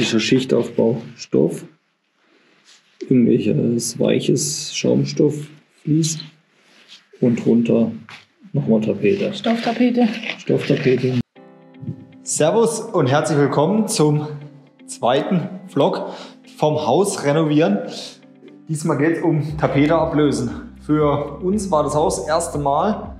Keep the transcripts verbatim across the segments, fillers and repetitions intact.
klassischer Schichtaufbau. Stoff, irgendwelches weiches Schaumstoffflies und runter nochmal Tapete. Stofftapete. Stofftapete. Servus und herzlich willkommen zum zweiten Vlog vom Haus renovieren. Diesmal geht es um Tapete ablösen. Für uns war das Haus das erste Mal.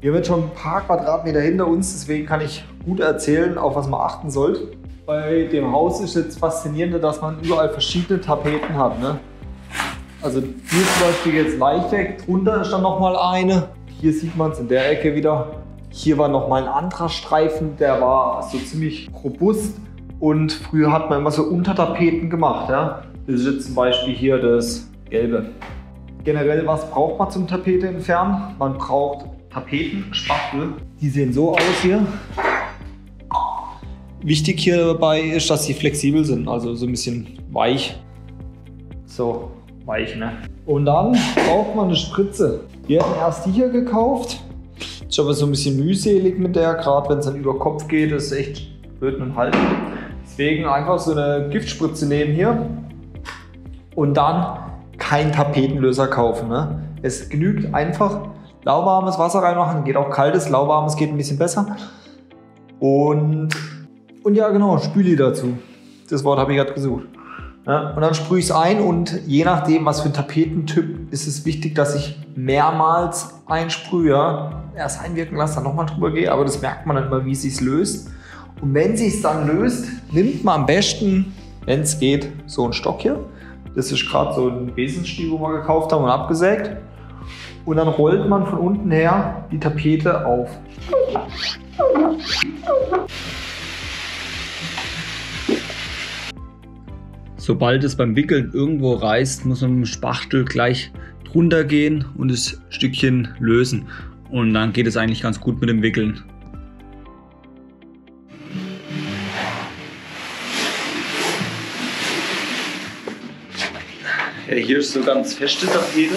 Wir haben jetzt schon ein paar Quadratmeter hinter uns, deswegen kann ich gut erzählen, auf was man achten sollte. Bei dem Haus ist jetzt faszinierend, dass man überall verschiedene Tapeten hat, ne? Also die zum Beispiel jetzt leicht weg, drunter ist dann nochmal eine. Hier sieht man es in der Ecke wieder. Hier war nochmal ein anderer Streifen, der war so ziemlich robust. Und früher hat man immer so Untertapeten gemacht, ja? Das ist jetzt zum Beispiel hier das Gelbe. Generell, was braucht man zum Tapete entfernen? Man braucht Tapetenspachtel. Die sehen so aus hier. Wichtig hierbei ist, dass sie flexibel sind, also so ein bisschen weich. So weich, ne? Und dann braucht man eine Spritze. Wir hatten erst die hier gekauft. Ist aber so ein bisschen mühselig mit der, gerade wenn es dann über Kopf geht, ist echt blöd mit dem Halten. Deswegen einfach so eine Giftspritze nehmen hier und dann kein Tapetenlöser kaufen, ne? Es genügt einfach lauwarmes Wasser reinmachen, geht auch kaltes, lauwarmes geht ein bisschen besser. Und, und ja genau, Spüli dazu. Das Wort habe ich gerade gesucht. Ja, und dann sprühe ich es ein und je nachdem, was für ein Tapetentyp, ist es wichtig, dass ich mehrmals einsprühe. Ja? Erst einwirken lasse, dann nochmal drüber gehe, aber das merkt man dann immer, wie es sich löst. Und wenn sich es dann löst, nimmt man am besten, wenn es geht, so einen Stock hier. Das ist gerade so ein Besenstiel, wo wir gekauft haben und abgesägt. Und dann rollt man von unten her die Tapete auf. Sobald es beim Wickeln irgendwo reißt, muss man mit dem Spachtel gleich drunter gehen und das Stückchen lösen. Und dann geht es eigentlich ganz gut mit dem Wickeln. Ja, hier ist so ganz feste Tapete.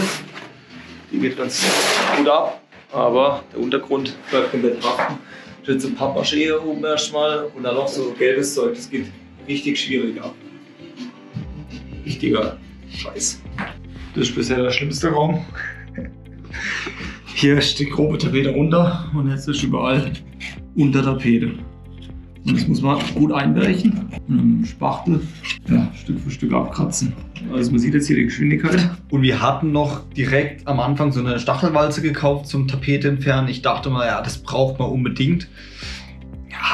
Die geht ganz gut ab, aber der Untergrund bleibt komplett haften. Ich jetzt so Pappmaché hier oben erstmal und dann noch so gelbes Zeug. Das geht richtig schwierig ab. Richtiger Scheiß. Das ist bisher der schlimmste Raum. Hier ist die grobe Tapete runter und jetzt ist überall unter Tapete. Und das muss man gut einweichen und mit dem Spachtel ja, Stück für Stück abkratzen. Also man sieht jetzt hier die Geschwindigkeit. Und wir hatten noch direkt am Anfang so eine Stachelwalze gekauft zum Tapete entfernen. Ich dachte mal, ja, das braucht man unbedingt.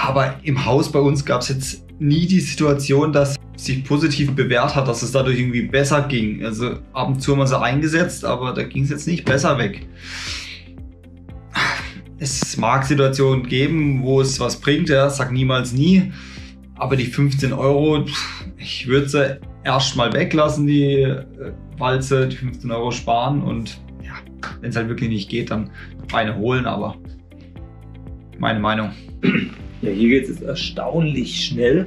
Aber im Haus bei uns gab es jetzt nie die Situation, dass es sich positiv bewährt hat, dass es dadurch irgendwie besser ging. Also ab und zu haben wir sie eingesetzt, aber da ging es jetzt nicht besser weg. Es mag Situationen geben, wo es was bringt, ja, sag niemals nie. Aber die fünfzehn Euro, ich würde sie erstmal weglassen, die Walze, die fünfzehn Euro sparen und ja, wenn es halt wirklich nicht geht, dann eine holen, aber meine Meinung. Ja, hier geht es jetzt erstaunlich schnell.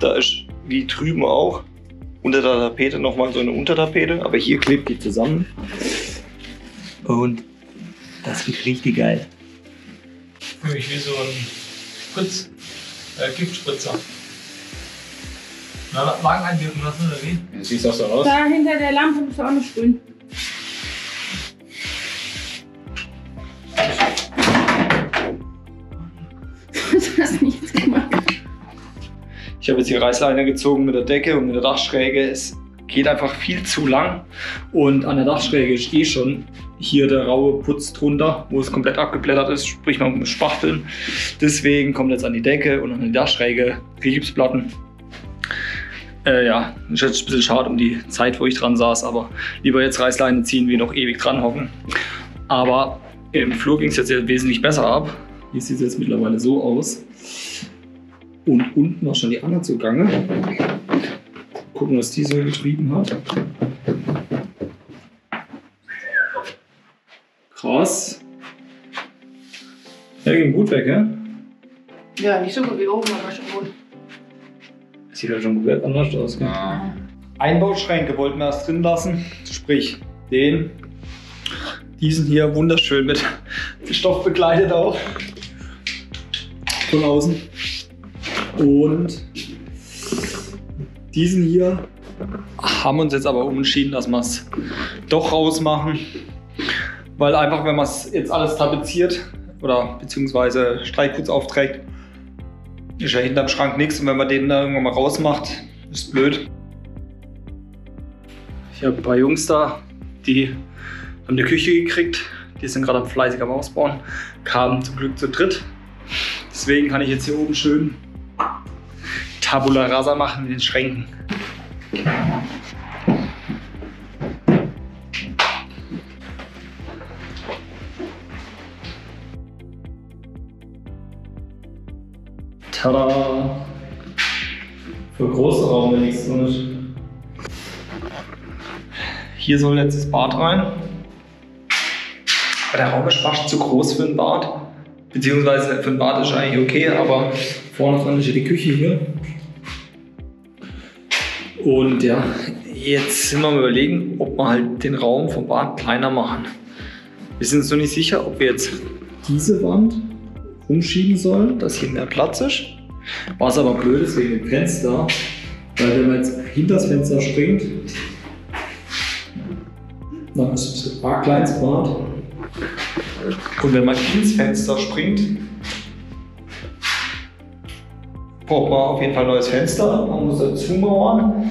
Da ist wie drüben auch unter der Tapete nochmal so eine Untertapete, aber hier klebt die zusammen und das wird richtig geil. Für mich wie so ein Spritz, äh, Giftspritzer. Na, Magen einwirken lassen oder wie? Ja, siehst auch so aus. Da hinter der Lampe muss auch noch sprühen. Du hast nichts gemacht. Ich habe jetzt die Reißleine gezogen mit der Decke und mit der Dachschräge. Es geht einfach viel zu lang und an der Dachschräge ist eh schon hier der raue Putz drunter, wo es komplett abgeblättert ist, sprich man mit Spachteln. Deswegen kommt jetzt an die Decke und an die Dachschräge die Gipsplatten. Äh, ja, ist jetzt ein bisschen schade um die Zeit, wo ich dran saß, aber lieber jetzt Reißleine ziehen, wie noch ewig dran hocken. Aber im Flur ging es jetzt wesentlich besser ab. Hier sieht es jetzt mittlerweile so aus. Und unten war schon die Anna zugange. Gucken, was die so getrieben hat. Krass. Ja, ging gut weg, ja? Ja, nicht so gut wie oben, aber schon gut. Das sieht ja schon komplett anders aus. Ja. Einbauschränke wollten wir erst drin lassen. Sprich, den. Diesen hier wunderschön mit Stoff begleitet auch. von außen. Und diesen hier haben uns jetzt aber umentschieden, dass wir es doch rausmachen, weil einfach, wenn man es jetzt alles tapeziert oder beziehungsweise Streichholz aufträgt, ist ja hinterm Schrank nichts, und wenn man den da irgendwann mal rausmacht, ist blöd. Ich habe ein paar Jungs da, die haben eine Küche gekriegt, die sind gerade fleißig am Ausbauen, kamen zum Glück zu dritt. Deswegen kann ich jetzt hier oben schön Tabula Rasa machen mit den Schränken. Tada! Für große Raum bin ich so nicht. Hier soll jetzt das Bad rein. Aber der Raum ist fast zu groß für ein Bad. Beziehungsweise für ein Bad ist eigentlich okay, aber vorne dran ist ja die Küche hier. Und ja, jetzt sind wir am Überlegen, ob wir halt den Raum vom Bad kleiner machen. Wir sind uns noch nicht sicher, ob wir jetzt diese Wand umschieben sollen, dass hier mehr Platz ist. Was aber blöd ist wegen dem Fenster, weil wenn man jetzt hinter das Fenster springt, dann ist es ein paar kleines Bad. Und wenn man ins Fenster springt, braucht man auf jeden Fall ein neues Fenster. Man muss dazu mauern.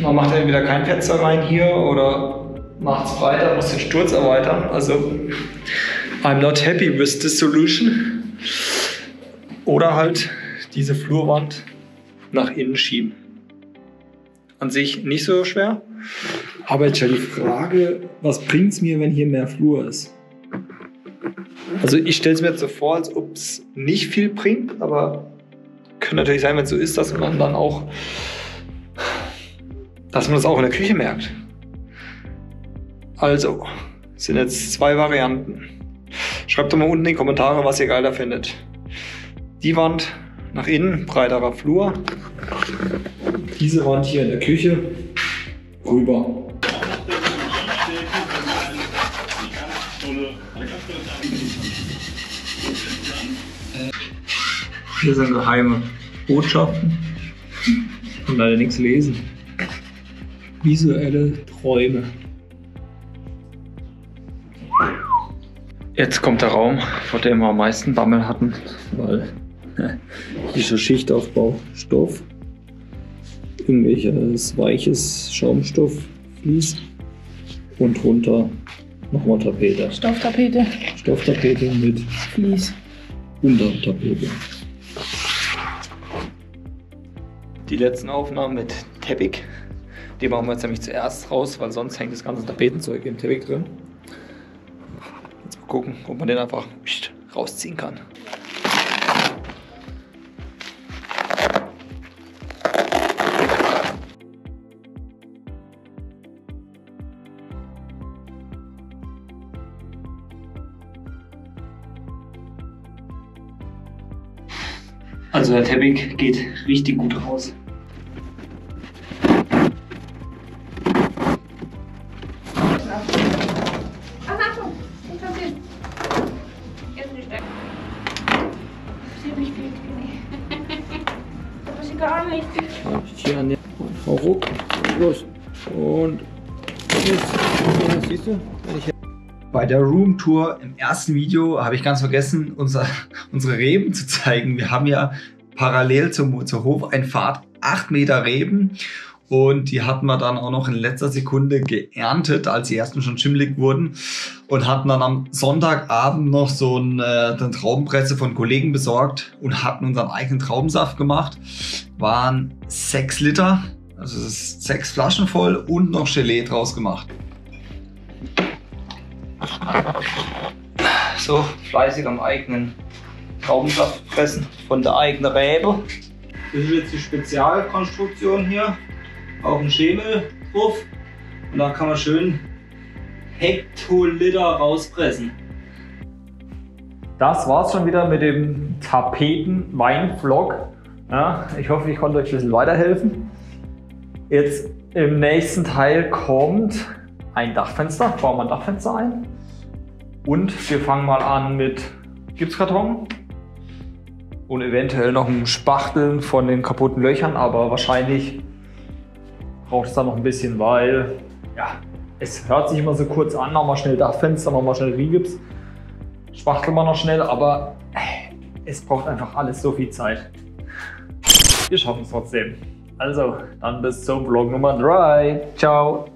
Man macht entweder kein Fenster rein hier oder macht es breiter, muss den Sturz erweitern. Also, I'm not happy with this solution. Oder halt diese Flurwand nach innen schieben. An sich nicht so schwer. Aber jetzt schon die Frage, was bringt es mir, wenn hier mehr Flur ist? Also ich stelle es mir jetzt so vor, als ob es nicht viel bringt, aber könnte natürlich sein, wenn es so ist, dass man dann auch, dass man das auch in der Küche merkt. Also, es sind jetzt zwei Varianten. Schreibt doch mal unten in die Kommentare, was ihr geiler findet. Die Wand nach innen, breiterer Flur. Diese Wand hier in der Küche, rüber. Hier sind geheime Botschaften. Ich kann leider nichts lesen. Visuelle Träume. Jetzt kommt der Raum, vor dem wir am meisten Bammel hatten, weil hier ist Schichtaufbau, Stoff, irgendwelches weiches Schaumstoff fließt und runter nochmal Tapete. Stofftapete. Stofftapete mit Fließ. Untertapete. Die letzten Aufnahmen mit Teppich, die machen wir jetzt nämlich zuerst raus, weil sonst hängt das ganze Tapetenzeug im Teppich drin. Jetzt mal gucken, ob man den einfach rausziehen kann. Also der Teppich geht richtig gut raus. Bei der Roomtour im ersten Video habe ich ganz vergessen, unser, unsere Reben zu zeigen. Wir haben ja parallel zum, zur Hofeinfahrt acht Meter Reben, und die hatten wir dann auch noch in letzter Sekunde geerntet, als die ersten schon schimmelig wurden, und hatten dann am Sonntagabend noch so eine, eine Traubenpresse von Kollegen besorgt und hatten unseren eigenen Traubensaft gemacht. Waren sechs Liter, also es ist sechs Flaschen voll, und noch Gelee draus gemacht. So, fleißig am eigenen Traubensaft pressen von der eigenen Rebe. Das ist jetzt die Spezialkonstruktion hier, auch ein Schemel drauf, und da kann man schön Hektoliter rauspressen. Das war's schon wieder mit dem Tapeten-Wein-Vlog. Ja, ich hoffe, ich konnte euch ein bisschen weiterhelfen. Jetzt im nächsten Teil kommt ein Dachfenster, bauen wir ein Dachfenster ein, und wir fangen mal an mit Gibt's Karton und eventuell noch ein Spachteln von den kaputten Löchern, aber wahrscheinlich braucht es da noch ein bisschen, weil ja, es hört sich immer so kurz an, nochmal schnell Dachfenster, nochmal schnell Rigips, spachteln wir noch schnell, aber es braucht einfach alles so viel Zeit. Wir schaffen es trotzdem. Also, dann bis zum Vlog Nummer drei. Ciao!